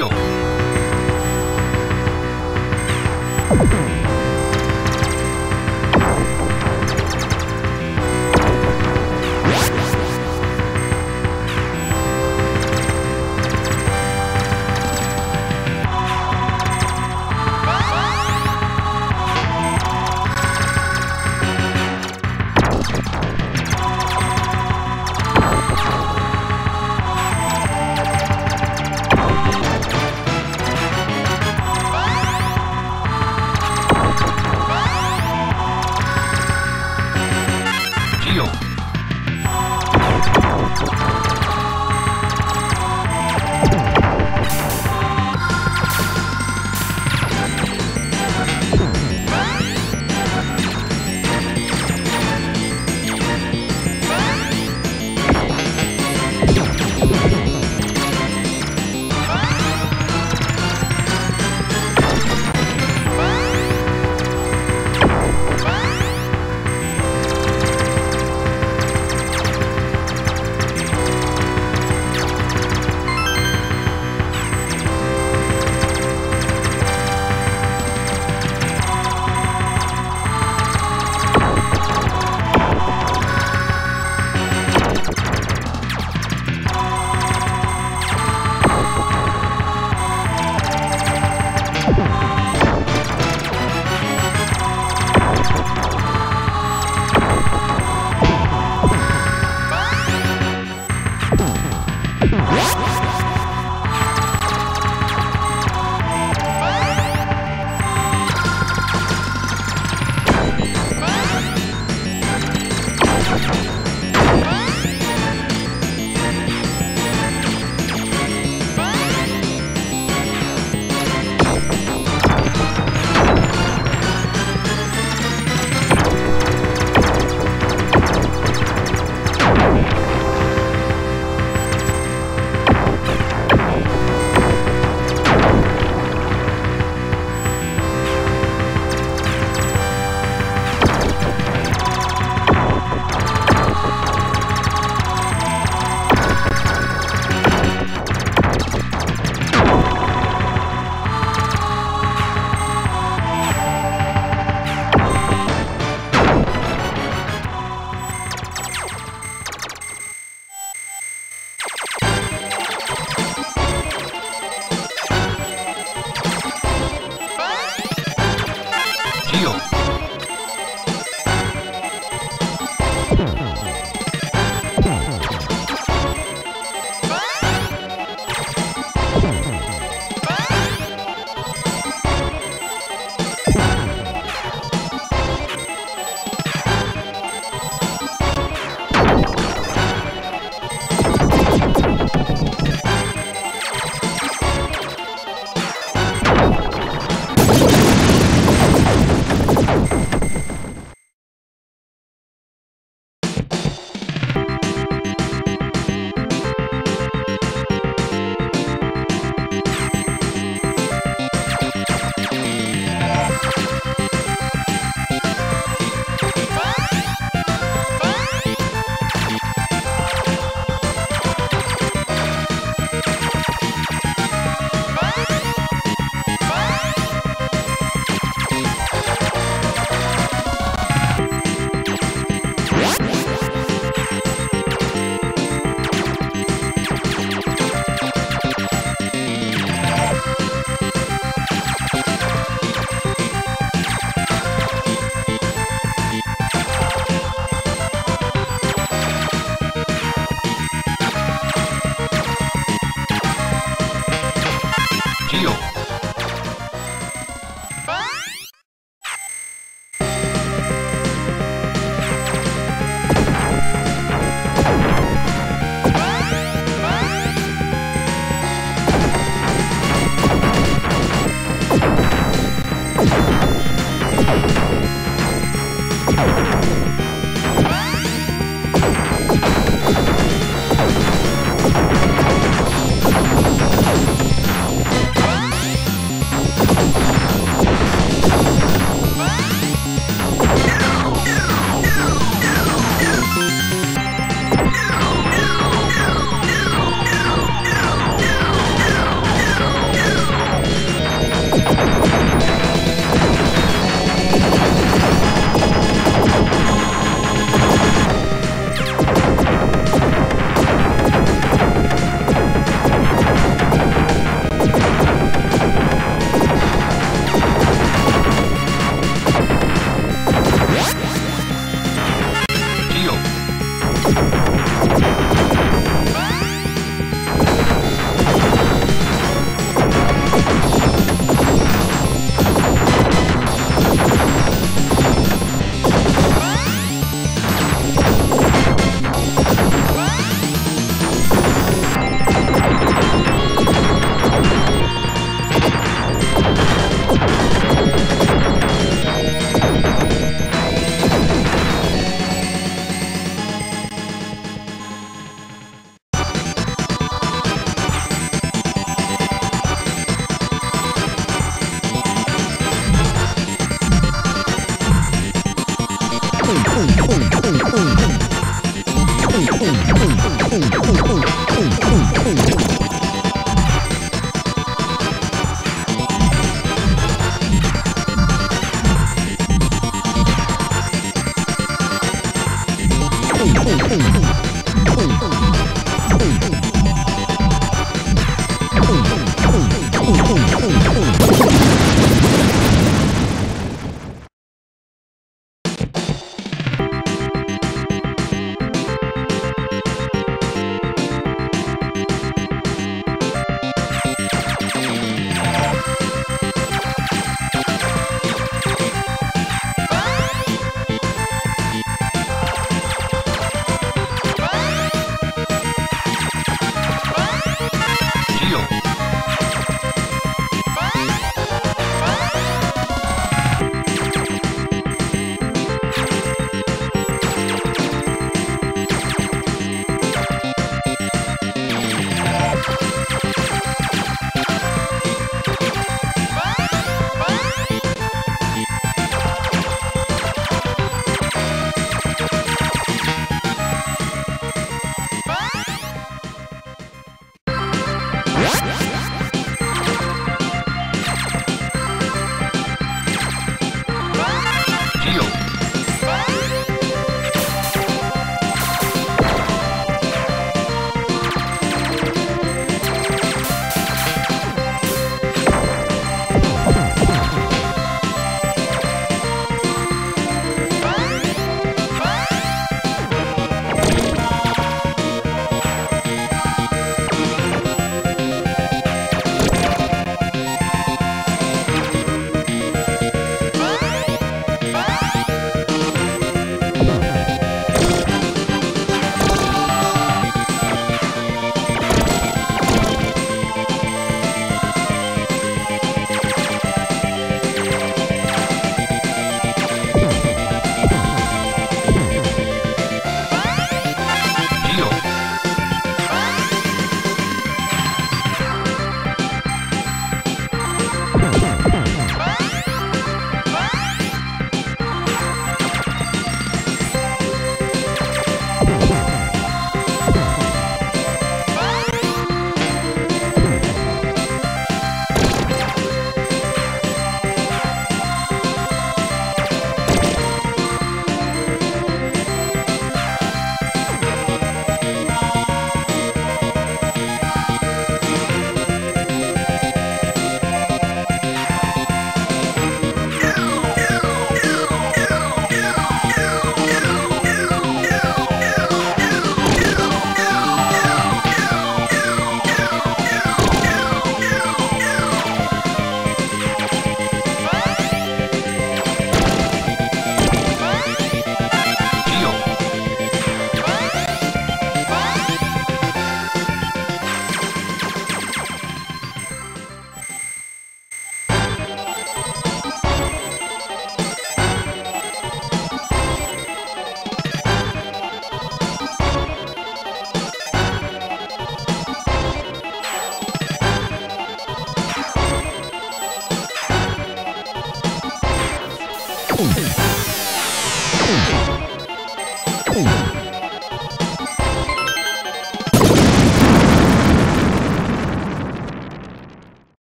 radio.